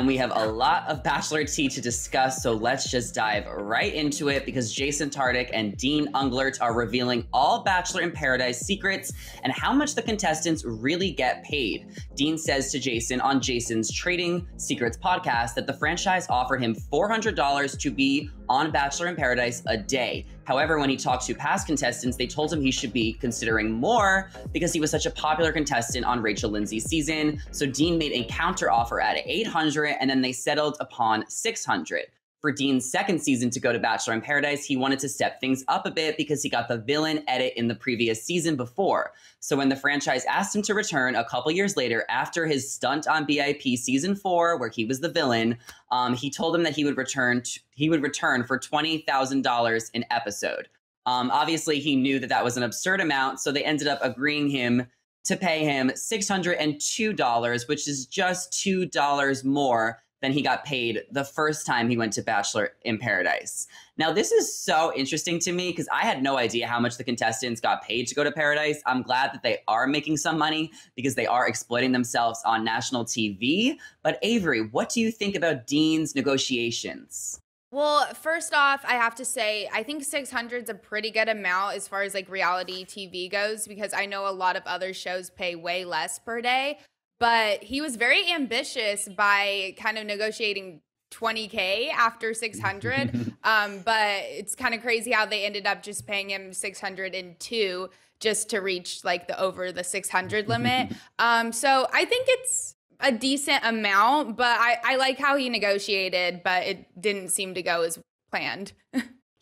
and we have a lot of Bachelor tea to discuss, so let's just dive right into it because Jason Tartick and Dean Unglert are revealing all Bachelor in Paradise secrets and how much the contestants really get paid. Dean says to Jason on Jason's Trading Secrets podcast that the franchise offered him $400 to be on Bachelor in Paradise a day. However, when he talked to past contestants, they told him he should be considering more because he was such a popular contestant on Rachel Lindsay's season. So Dean made a counter offer at $800 and then they settled upon $600. For Dean's second season to go to Bachelor in Paradise, he wanted to step things up a bit because he got the villain edit in the previous season before. So when the franchise asked him to return a couple years later after his stunt on BIP season 4, where he was the villain, he told him that he would return for $20,000 an episode. Obviously, he knew that that was an absurd amount, so they ended up agreeing to pay him $602, which is just $2 more than he got paid the first time he went to Bachelor in Paradise. Now, this is so interesting to me because I had no idea how much the contestants got paid to go to Paradise. I'm glad that they are making some money because they are exploiting themselves on national TV. But Avery, what do you think about Dean's negotiations? Well, first off, I have to say, I think $600 is a pretty good amount as far as like reality TV goes, because I know a lot of other shows pay way less per day. But he was very ambitious by kind of negotiating $20K after $600. But it's kind of crazy how they ended up just paying him $602 just to reach like the over the $600 limit. So I think it's a decent amount, but I like how he negotiated, but it didn't seem to go as planned.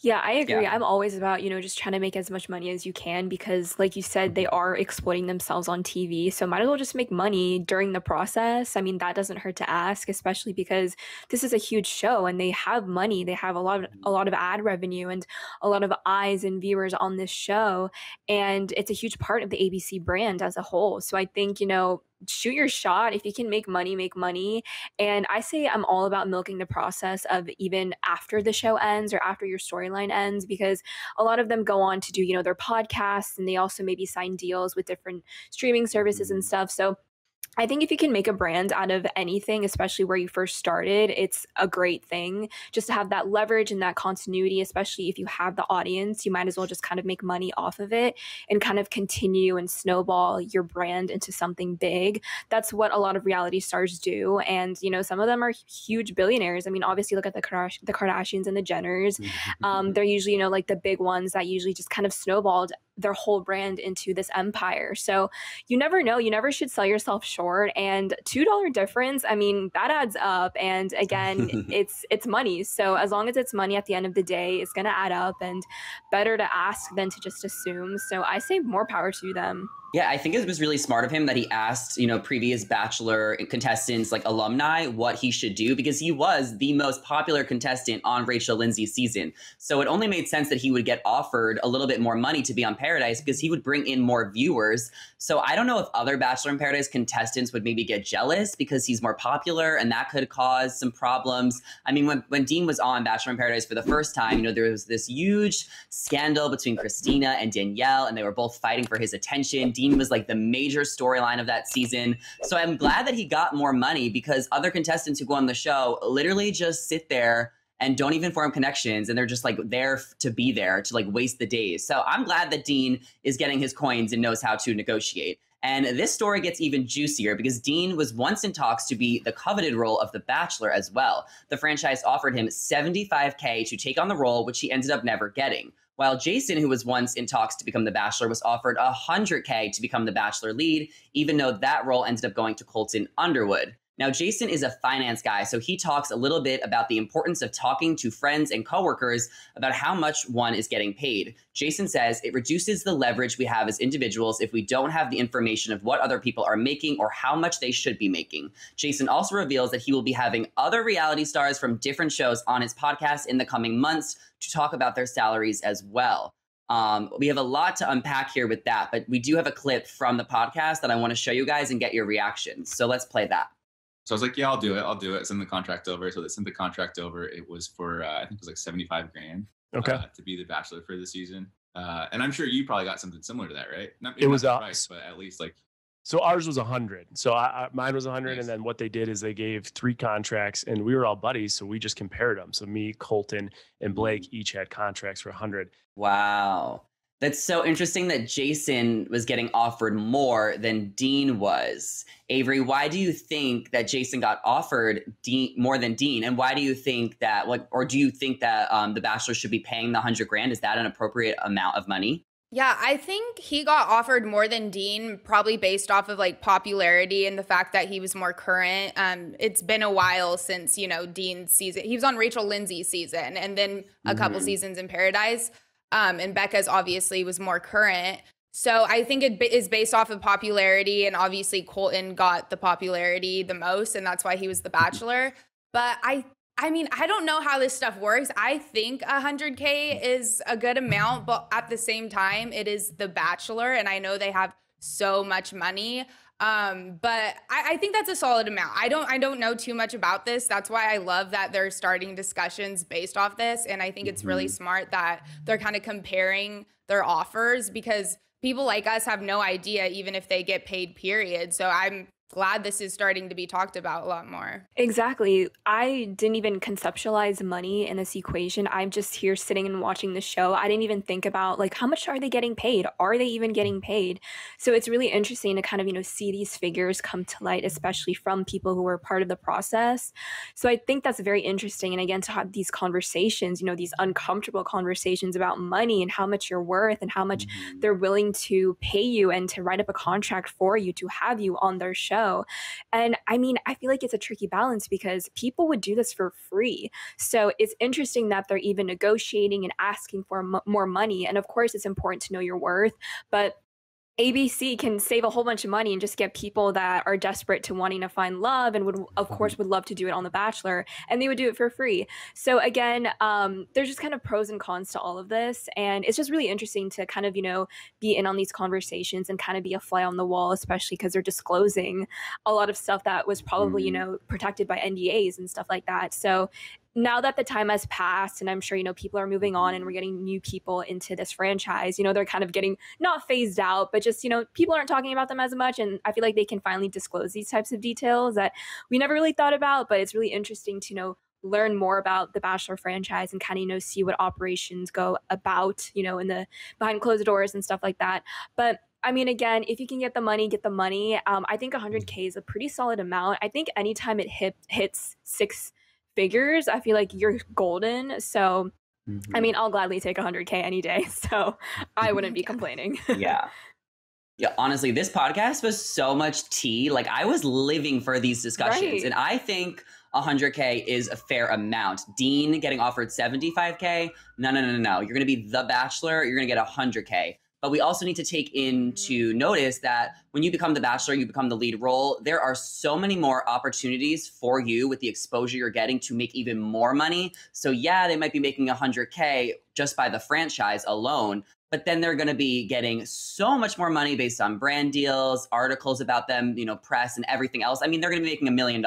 Yeah, I agree. Yeah. I'm always about, just trying to make as much money as you can because, like you said, they are exploiting themselves on TV. So might as well just make money during the process. I mean, that doesn't hurt to ask, especially because this is a huge show and they have money. They have a lot of ad revenue and a lot of eyes and viewers on this show. And it's a huge part of the ABC brand as a whole. So I think, shoot your shot. If you can make money. And I say I'm all about milking the process of even after the show ends or after your storyline ends, because a lot of them go on to do, their podcasts, and they also maybe sign deals with different streaming services and stuff. So I think if you can make a brand out of anything, especially where you first started, it's a great thing just to have that leverage and that continuity, especially if you have the audience. You might as well just kind of make money off of it and kind of continue and snowball your brand into something big. That's what a lot of reality stars do. And, some of them are huge billionaires. I mean, obviously, look at the Kardashians and the Jenners. They're usually, like the big ones that usually just kind of snowballed their whole brand into this empire. So you never know. You never should sell yourself short. And $2 difference, I mean, that adds up. And again, it's money. So as long as it's money at the end of the day, it's going to add up, and better to ask than to just assume. So I say more power to them. Yeah, I think it was really smart of him that he asked, previous Bachelor contestants, like alumni, what he should do, because he was the most popular contestant on Rachel Lindsay's season. So it only made sense that he would get offered a little bit more money to be on Paradise because he would bring in more viewers. So I don't know if other Bachelor in Paradise contestants would maybe get jealous because he's more popular, and that could cause some problems. I mean, when Dean was on Bachelor in Paradise for the first time, there was this huge scandal between Christina and Danielle, and they were both fighting for his attention. Dean was like the major storyline of that season. So I'm glad that he got more money because other contestants who go on the show literally just sit there and don't even form connections. And they're just like there to be there to like waste the days. So I'm glad that Dean is getting his coins and knows how to negotiate. And this story gets even juicier because Dean was once in talks to be the coveted role of The Bachelor as well. The franchise offered him $75K to take on the role, which he ended up never getting. While Jason, who was once in talks to become The Bachelor, was offered $100K to become The Bachelor lead, even though that role ended up going to Colton Underwood. Now, Jason is a finance guy, so he talks a little bit about the importance of talking to friends and coworkers about how much one is getting paid. Jason says it reduces the leverage we have as individuals if we don't have the information of what other people are making or how much they should be making. Jason also reveals that he will be having other reality stars from different shows on his podcast in the coming months to talk about their salaries as well. We have a lot to unpack here with that, but we do have a clip from the podcast that I want to show you guys and get your reactions. So let's play that. So I was like, yeah, I'll do it. Send the contract over. So they sent the contract over. It was for, I think it was like 75 grand. Okay. To be the Bachelor for the season. And I'm sure you probably got something similar to that, right? Not, it was us, but at least like So ours was 100. So mine was 100. Nice. And then what they did is they gave 3 contracts, and we were all buddies, so we just compared them. So me, Colton, and Blake each had contracts for 100. Wow. That's so interesting that Jason was getting offered more than Dean was. Avery, why do you think that Jason got offered more than Dean? And why do you think that, or do you think that The Bachelor should be paying the $100,000? Is that an appropriate amount of money? Yeah, I think he got offered more than Dean, probably based off of like popularity and the fact that he was more current. It's been a while since, you know, Dean's season. He was on Rachel Lindsay's season and then a couple seasons in Paradise. And Becca's obviously was more current. So I think it is based off of popularity, and obviously Colton got the popularity the most, and that's why he was the Bachelor. But I mean, I don't know how this stuff works. I think $100K is a good amount, but at the same time, it is The Bachelor, and I know they have so much money. But I think that's a solid amount. I don't know too much about this. That's why I love that they're starting discussions based off this. And I think it's really smart that they're kind of comparing their offers, because people like us have no idea, even if they get paid, period. So I'm glad this is starting to be talked about a lot more. Exactly. I didn't even conceptualize money in this equation. I'm just here sitting and watching the show. I didn't even think about like, how much are they getting paid? Are they even getting paid? So it's really interesting to kind of, you know, see these figures come to light, especially from people who were part of the process. So I think that's very interesting. And again, to have these conversations, you know, these uncomfortable conversations about money and how much you're worth and how much they're willing to pay you and to write up a contract for you to have you on their show. And I mean, I feel like it's a tricky balance because people would do this for free. So it's interesting that they're even negotiating and asking for more money. And of course, it's important to know your worth, but ABC can save a whole bunch of money and just get people that are desperate to wanting to find love and would, of course, would love to do it on The Bachelor, and they would do it for free. So again, there's just kind of pros and cons to all of this. And it's just really interesting to kind of, you know, be in on these conversations and kind of be a fly on the wall, especially because they're disclosing a lot of stuff that was probably, you know, protected by NDAs and stuff like that. So now that the time has passed, and I'm sure, you know, people are moving on and we're getting new people into this franchise, you know, they're kind of getting not phased out, but just, you know, people aren't talking about them as much. And I feel like they can finally disclose these types of details that we never really thought about, but it's really interesting to, you know, learn more about the Bachelor franchise and kind of, you know, see what operations go about, you know, in the behind closed doors and stuff like that. But I mean, again, if you can get the money, get the money. I think $100K is a pretty solid amount. I think anytime it hits six figures, I feel like you're golden. So, I mean, I'll gladly take $100K any day. So I wouldn't be complaining. Yeah. Honestly, this podcast was so much tea. Like, I was living for these discussions, right? And I think $100K is a fair amount. Dean getting offered $75K. No. You're going to be The Bachelor. You're going to get $100K. But we also need to take into notice that when you become The Bachelor, you become the lead role. There are so many more opportunities for you with the exposure you're getting to make even more money. So yeah, they might be making $100K just by the franchise alone, but then they're going to be getting so much more money based on brand deals, articles about them, you know, press and everything else. I mean, they're going to be making $1 million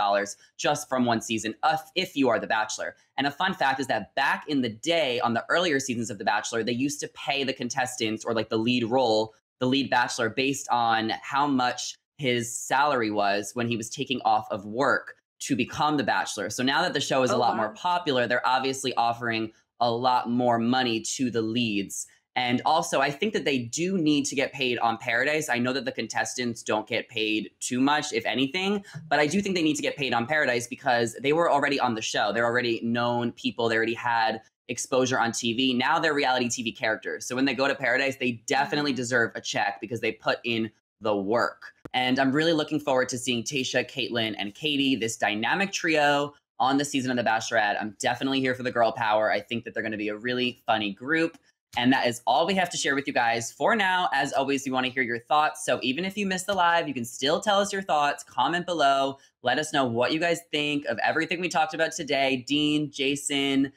just from one season if you are The Bachelor. And a fun fact is that back in the day, on the earlier seasons of The Bachelor, they used to pay the contestants, or like the lead role, the lead Bachelor, based on how much his salary was when he was taking off of work to become The Bachelor. So now that the show is a lot more popular, they're obviously offering a lot more money to the leads. And also, I think that they do need to get paid on Paradise. I know that the contestants don't get paid too much, if anything, but I do think they need to get paid on Paradise because they were already on the show. They're already known people. They already had exposure on TV. Now they're reality TV characters. So when they go to Paradise, they definitely deserve a check because they put in the work. And I'm really looking forward to seeing Tayshia, Caitlin, and Katie, this dynamic trio, on the season of The Bachelorette. I'm definitely here for the girl power. I think that they're going to be a really funny group. And that is all we have to share with you guys for now. As always, we want to hear your thoughts. So even if you missed the live, you can still tell us your thoughts. Comment below. Let us know what you guys think of everything we talked about today. Dean, Jason,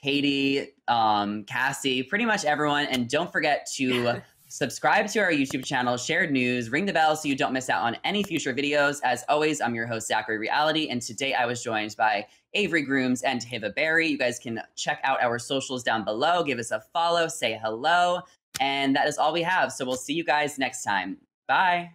Katie, Cassie, pretty much everyone. And don't forget to subscribe to our YouTube channel, Shared News. Ring the bell so you don't miss out on any future videos. As always, I'm your host, Zachary Reality. And today I was joined by Avery Grooms and Hiva Berry. You guys can check out our socials down below. Give us a follow, say hello. And that is all we have. So we'll see you guys next time. Bye.